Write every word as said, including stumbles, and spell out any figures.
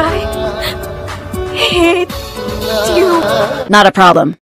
I hate you. Not a problem.